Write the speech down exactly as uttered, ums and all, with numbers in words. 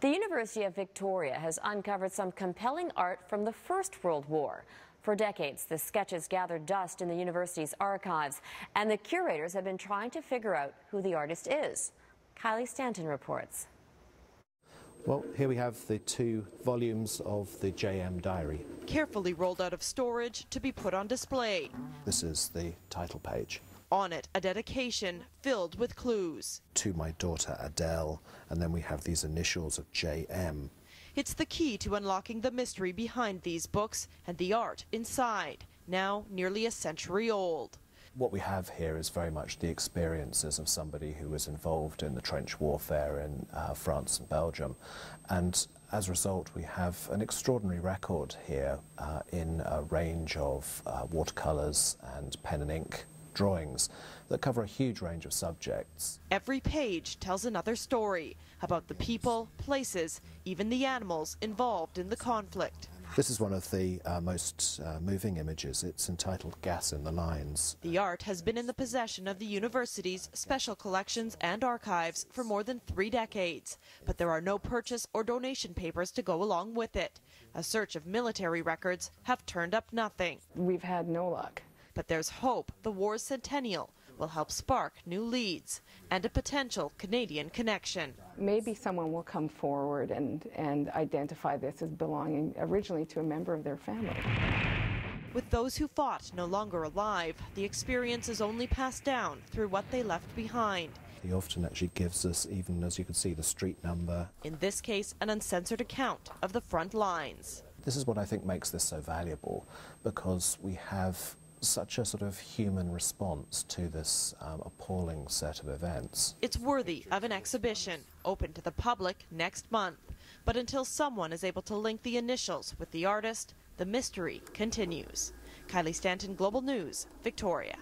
The University of Victoria has uncovered some compelling art from the First World War. For decades, the sketches gathered dust in the university's archives, and the curators have been trying to figure out who the artist is. Kylie Stanton reports. Well, here we have the two volumes of the J M diary. Carefully rolled out of storage to be put on display. This is the title page. On it, a dedication filled with clues. To my daughter Adele, and then we have these initials of J M. It's the key to unlocking the mystery behind these books and the art inside, now nearly a century old. What we have here is very much the experiences of somebody who was involved in the trench warfare in uh, France and Belgium, and as a result we have an extraordinary record here uh, in a range of uh, watercolours and pen and ink drawings that cover a huge range of subjects. Every page tells another story about the people, places, even the animals involved in the conflict. This is one of the uh, most uh, moving images. It's entitled Gas in the Lines. The art has been in the possession of the university's special collections and archives for more than three decades, but there are no purchase or donation papers to go along with it. A search of military records have turned up nothing. We've had no luck. But there's hope the war's centennial will help spark new leads and a potential Canadian connection. Maybe someone will come forward and, and identify this as belonging originally to a member of their family. With those who fought no longer alive, the experience is only passed down through what they left behind. He often actually gives us, even as you can see, the street number. In this case, an uncensored account of the front lines. This is what I think makes this so valuable, because we have such a sort of human response to this um, appalling set of events. It's worthy of an exhibition open to the public next month. But until someone is able to link the initials with the artist, the mystery continues. Kylie Stanton, Global News, Victoria.